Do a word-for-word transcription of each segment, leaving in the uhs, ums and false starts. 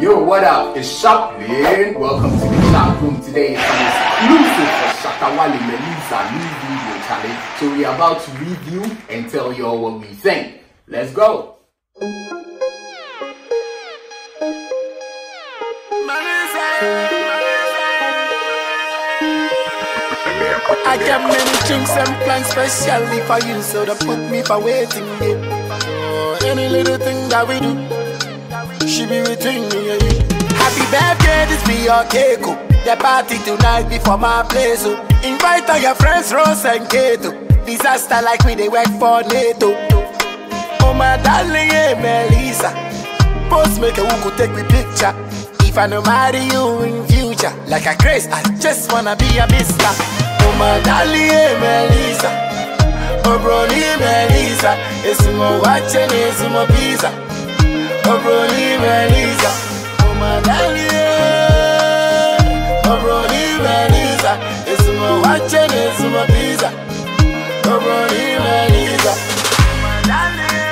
Yo, what up? It's Sharp Lane. Welcome to the chat room. Today is an exclusive for Shatta Wale and Melissa new video challenge. So we are about to review and tell y'all what we think. Let's go. I got many things and plans specially for you, so that put me for waiting. Yeah. Any little thing that we do, she be between me and you. Happy birthday, this be your cake. Oh. The party tonight before my place. Oh. Invite all your friends, Rose and Kato. Disaster like me, they work for NATO. Oh my darling, hey, Melissa. Post make a who could take me picture. If I no marry you in future, like a grace, I just wanna be a mister. Oh my darling, hey, Melissa. Oh broli, Melissa. It's my watch and it's my pizza. Oh broli, Melissa. Oh my darling, hey. Oh broli, Melissa. It's my watch and it's my pizza. Oh broli, Melissa. Oh my darling,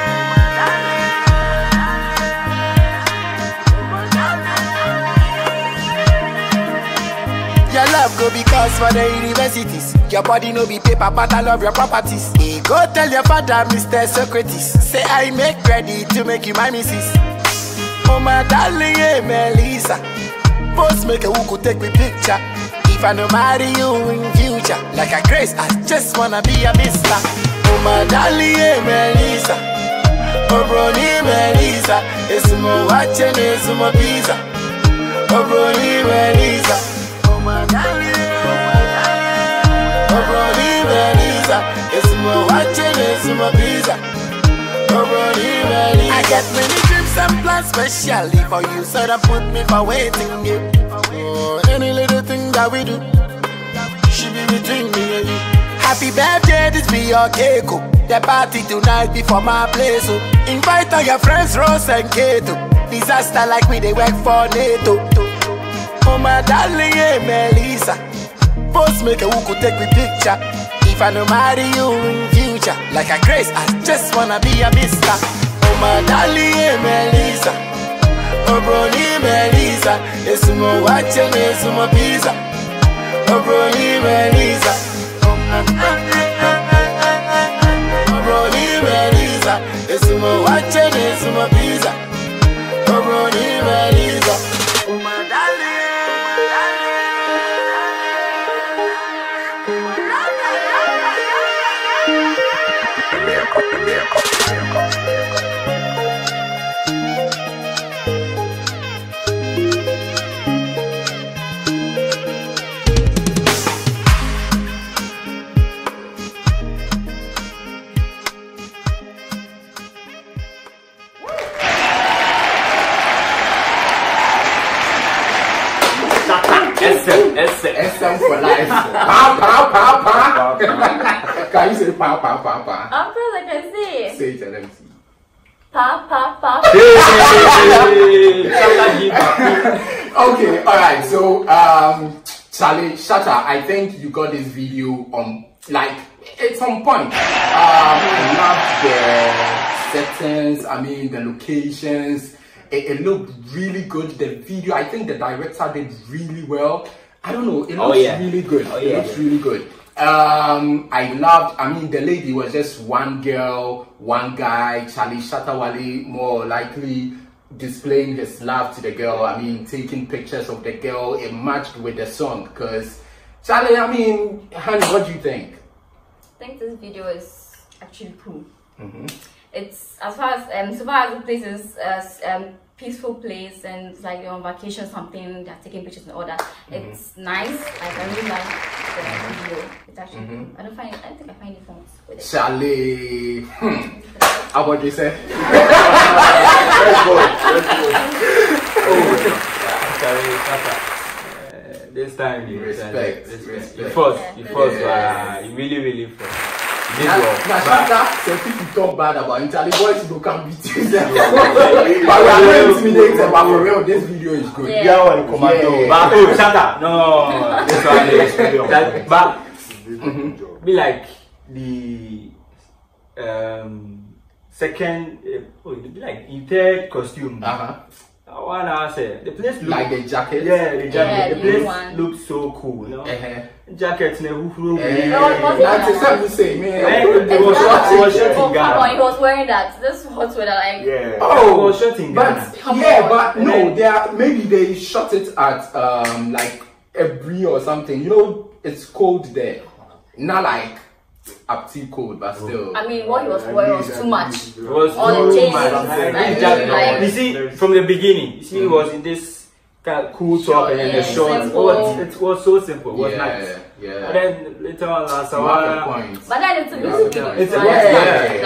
oh my darling. Your love go because for the universities. Your body no be paper, but I love your properties. Hey, go tell your father, Mister Socrates. Say I make ready to make you my missus. Oh my darling, hey, Melissa. Post make a who could take me picture. If I no marry you in future, like a grace, I just wanna be a mister. Oh my darling, hey, Melissa. Oh broli, Melissa. It's my watch and it's my pizza. Oh broli, Melissa. Oh my darling. It's my watch and it's my pizza. I get many trips and plans specially for you, so that put me for waiting. Yeah. Oh, any little thing that we do, she be between me and you. Happy birthday, this be your cake. Oh. The party tonight before my place. Oh. Invite all your friends, Rose and Kato. Disaster like me, they work for NATO. Oh my darling, hey, Melissa. Post make a who could take me picture. If I no marry you in future, like a grace, I just wanna be a mister. Oh my darling, hey, Melissa. Oh broli, Melissa. It's my watch and it's my pizza. Oh broli, Melissa. Oh broli, Melissa. It's my watch and it's my pizza. Oh broli, Melissa. Oh my darling. S M for life. Pow, pow, pow, pow. Can you say pow, pow, pow, pow? Of course I can say. Say it and let me see. Pow, pow, pow. Okay, alright. So, um, Charlie, Shatta, I think you got this video on, like, it's on point. Um, I love the settings, I mean, the locations. It, it looked really good. The video, I think the director did really well. I don't know, it looks oh, yeah. really good. Oh, yeah, it looks yeah. really good. Um, I loved, I mean, the lady was just one girl, one guy. Charlie Shatta Wale more likely displaying his love to the girl. I mean, taking pictures of the girl. It matched with the song because, Charlie, I mean, honey, what do you think? I think this video is actually cool. Mm-hmm. It's, as far as, um, so far as the place is, uh, um, peaceful place and it's like you're on vacation or something, they're taking pictures and all that. Mm-hmm. It's nice. Like, I really like the video. It's actually mm-hmm. cool. I don't find it, I don't think I find it fun with it. Charlie. Hmm. How about you say? Let's go. Let's go. Oh. Charlie, uh, this time you respect. Respect. respect. respect. You forced. Yeah. You forced. Yeah. You really, really forced. Shatta, some people talk bad about it. Charlie boys who can beat you. But we are not intimidated. But for real, this video is good. Yeah, yeah one commando. But oh, Shatta, no, this one is video. But mm-hmm. be like the um second, uh, oh, be like in third costume. Uh-huh. What I say? The place looks like the jacket. Yeah, the jacket. Yeah, the place one. Looks so cool. No? Uh-huh. Jackets never flew. That's exactly the same. He was shirting Ghana. He was wearing that. This was where like. Yeah. Oh, was shirting Ghana. Yeah, but and no, then, they are maybe they shot it at um like Ebri or something. You know, it's cold there. Not like. Up too cold, but still. I mean, what he was wearing was too much. It was all the changes. Like, you see, from the beginning, you see, it was in this kind of cool top and then the shorts. Oh, it was so simple. It was nice. Yeah. And then later on, last hour. But then it's a beautiful. It's a yeah. Like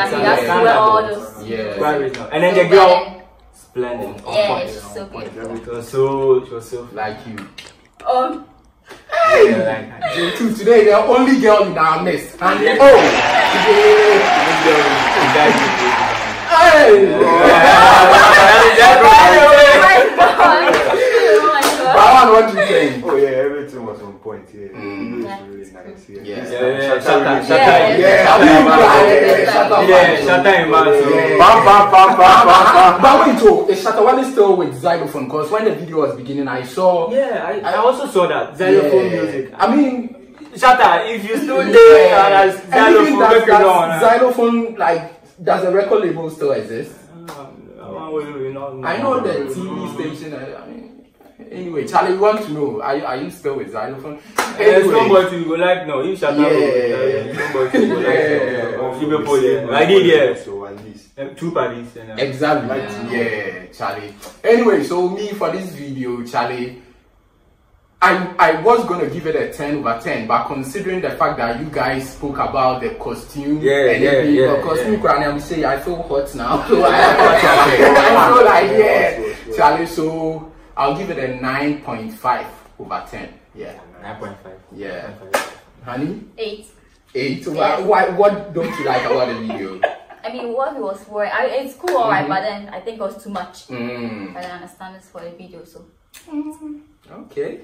he has to wear all those. Yeah. And then the girl, splendid. Yeah, it was so beautiful. It was so, it was so like you. Um. Hey! Yeah, like, too, today the only girl in our midst. And yeah. Oh! Hey! Oh my god! Oh my god! What do you think? Oh yeah, everything was on point. Yeah, mm. It was really nice. Yeah, yeah, yeah. Shatta, Shatta, yeah, Shatta, man. Bam, bam, bam, bam, bam. But wait, oh, is Shatta Wale still with Zylofon? Because when the video was beginning, I saw. Yeah, I, I also saw that Zylofon yeah. music. I mean, Shatta, if you still there, yeah. That's Zylofon. That, that's Zylofon, like, does the record label still exist? Um, yeah. I know the T V station. I, I mean. Anyway, Charlie, you want to know? Are you, are you still with Zylofon? There's nobody to go like no. You shall not go. There's nobody to go like no. People there. I did yeah. So at least two parties. Exactly. Yeah. yeah, Charlie. Anyway, so me for this video, Charlie. I I was gonna give it a ten over ten, but considering the fact that you guys spoke about the costume, yeah, and yeah, the yeah, costume, yeah. I'm saying I feel hot now. So I feel like yeah, Charlie. So. I'll give it a nine point five over ten. Yeah. nine point five. Yeah. nine point five. Honey? eight. eight? Why, why, what don't you like about the video? I mean, what he was wearing, I, it's cool, alright, mm -hmm. but then I think it was too much. Mm. I don't understand this for the video, so. Okay.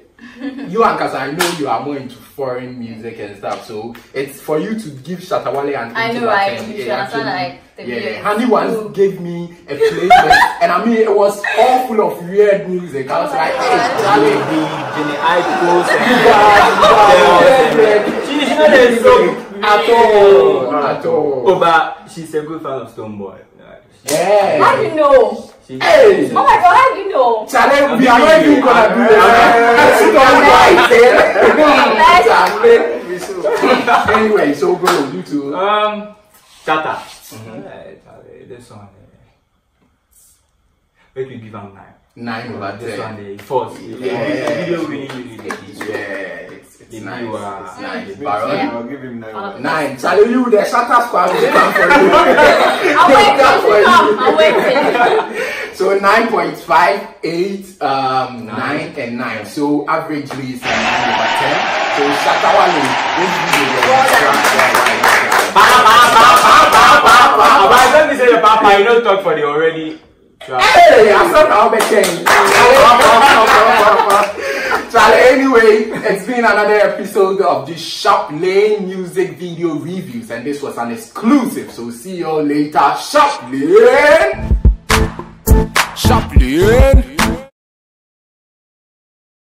You and Kasa, I know you are more into foreign music and stuff, so it's for you to give Shatta Wale an I know, right? You should understand like the yeah, video. Honey once cool. gave me a playlist, and I mean, it was all full of weird music. I was oh like, hey, Charlie, at all, at all. Oh, but she's a good fan of Stonebwoy. Yeah. How do you know? She, hey. She, oh my God, how do you know? Charlie, we are not even gonna do that. Anyway, so bro, you too. Um, Shatta. This one, make me give him nine. Nine over ten. This one, the fourth. Yeah. Yeah. It's nice. You are it's nice. Nice. Baron, yeah. I'll give him nine. Uh, nine. Charlie, you the Shatta squad will come for you. I'll wait for you. So nine point five, eight, um, nine. nine, and nine. So averagely it's a nine over ten. So Shatta Wale, this video. Ba ba ba ba ba ba ba. But let me say the papa. You don't talk for the already. Hey, I saw how many things. Charlie, anyway, it's been another episode of the Sharp Lane music video reviews, and this was an exclusive. So see you all later, Sharp Lane. Sharp Lane.